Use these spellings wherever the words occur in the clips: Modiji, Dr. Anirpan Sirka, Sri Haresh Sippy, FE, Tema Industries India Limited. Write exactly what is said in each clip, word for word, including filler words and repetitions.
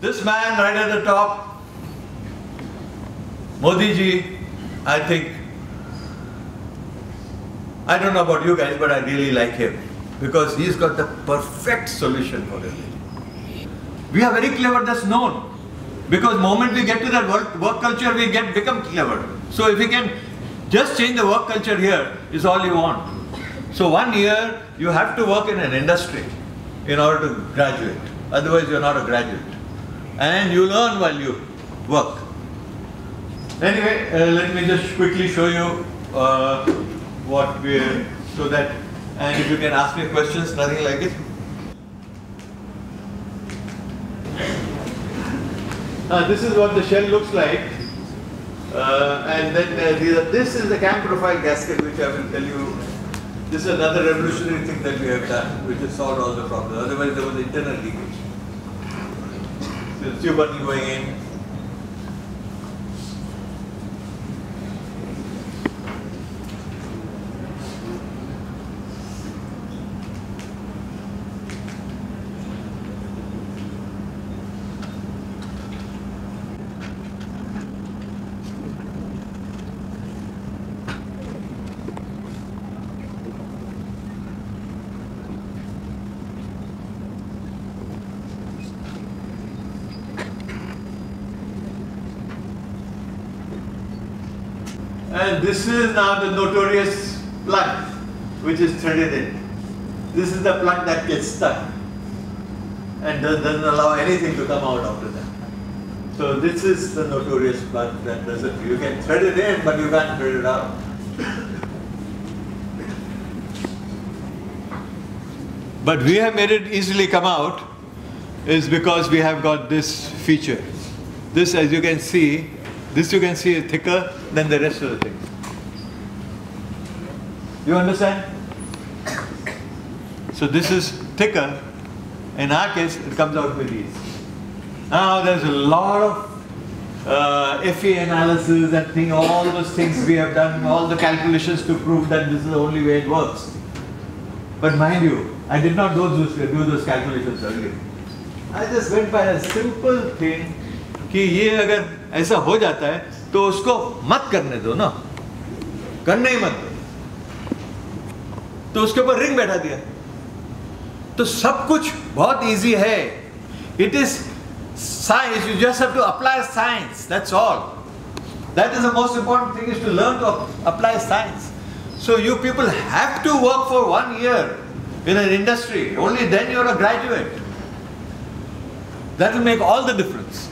This man right at the top, Modiji, I think, I don't know about you guys, but I really like him because he's got the perfect solution for everything. We are very clever, that's known, because the moment we get to that work, work culture, we get become clever. So if we can just change the work culture here, is all you want. So one year, you have to work in an industry in order to graduate. Otherwise, you're not a graduate. And you learn while you work. Anyway, uh, let me just quickly show you uh, what we're, so that, and if you can ask me questions, nothing like it. Uh, this is what the shell looks like. Uh, and then uh, these are, this is the cam profile gasket, which I will tell you. This is another revolutionary thing that we have done, which has solved all the problems. Otherwise, there was internal leakage. So the tube button going in. And this is now the notorious plug, which is threaded in. This is the plug that gets stuck and doesn't allow anything to come out after that. So this is the notorious plug that doesn't, you can thread it in, but you can't thread it out. But we have made it easily come out is because we have got this feature. This, as you can see, this you can see is thicker than the rest of the things. You understand? So this is thicker. In our case, it comes out with ease. Now there's a lot of uh, F E analysis and thing, all those things we have done, all the calculations to prove that this is the only way it works. But mind you, I did not do those, do those calculations earlier. I just went by a simple thing. कि ये अगर ऐसा हो जाता है तो उसको मत करने दो ना, करने ही मत दो, तो उसके ऊपर रिंग बैठा दिया, तो सब कुछ बहुत इजी है. It is science. You just have to apply science. That's all. That is the most important thing, is to learn to apply science. So you people have to work for one year in an industry. Only then you're a graduate. That will make all the difference.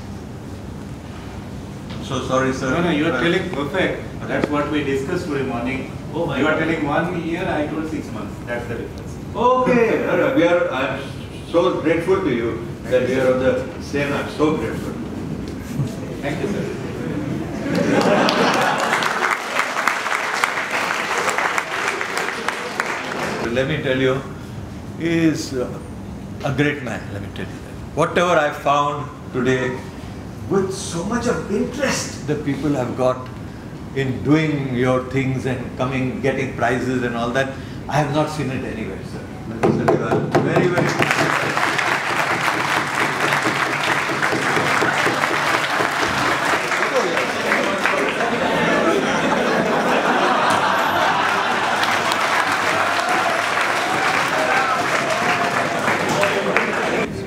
So sorry, sir. No, no, you are telling perfect. That's what we discussed today morning. Oh my you God. are telling one year, I told six months. That's the difference. Okay. Right. We are, I'm so grateful to you that we are of the same. I'm so grateful. Thank you, sir. So let me tell you, he is a great man. Let me tell you that. Whatever I found today, with so much of interest the people have got in doing your things and coming, getting prizes and all that, I have not seen it anywhere, sir. Very, very good.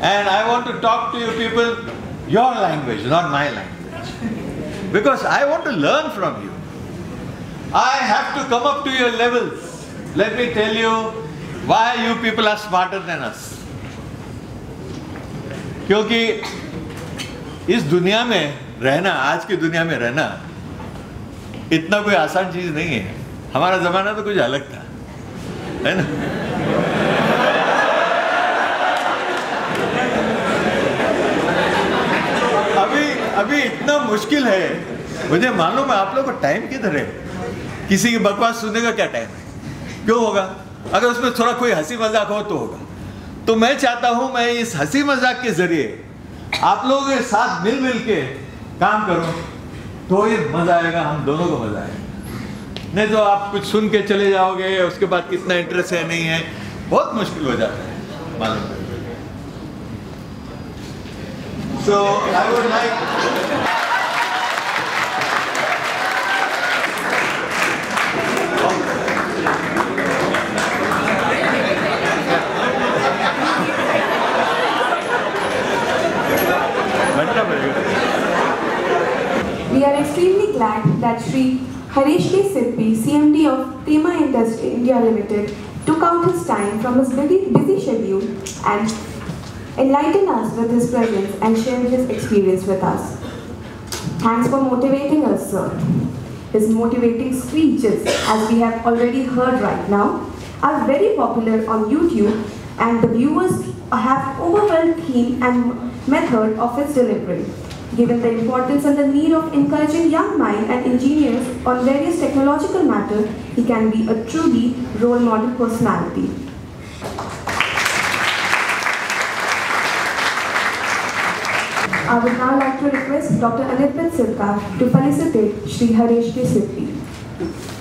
And I want to talk to you people your language, not my language. Because I want to learn from you. I have to come up to your levels. Let me tell you why you people are smarter than us. क्योंकि इस दुनिया में रहना, आज की दुनिया में रहना, इतना कोई आसान चीज नहीं है. हमारा ज़माना तो कुछ अलग था, है ना? अभी इतना मुश्किल है, मुझे मालूम है आप लोगों को टाइम किधर है, किसी की बकवास सुनने का क्या टाइम है, क्यों होगा, अगर उसमें थोड़ा कोई हंसी मजाक हो तो होगा. तो मैं चाहता हूं मैं इस हंसी मजाक के जरिए आप लोगों के साथ मिल मिल के काम करूं, तो ये मजा आएगा, हम दोनों को मजा आएगा. नहीं तो आप कुछ सुन के चले जाओगे, उसके बाद कितना इंटरेस्ट है नहीं है, बहुत मुश्किल हो जाता है मालूम. So I would like We are extremely glad that Sri Haresh Sippy, C M D of Tema Industries India Limited, took out his time from his busy, busy schedule and enlightened us with his presence and shared his experience with us. Thanks for motivating us, sir. His motivating speeches, as we have already heard right now, are very popular on YouTube, and the viewers have overwhelmed theme and method of his delivery. Given the importance and the need of encouraging young minds and engineers on various technological matters, he can be a truly role model personality. I would now like to request Doctor Anirpan Sirka to felicitate Sri Haresh Sippy.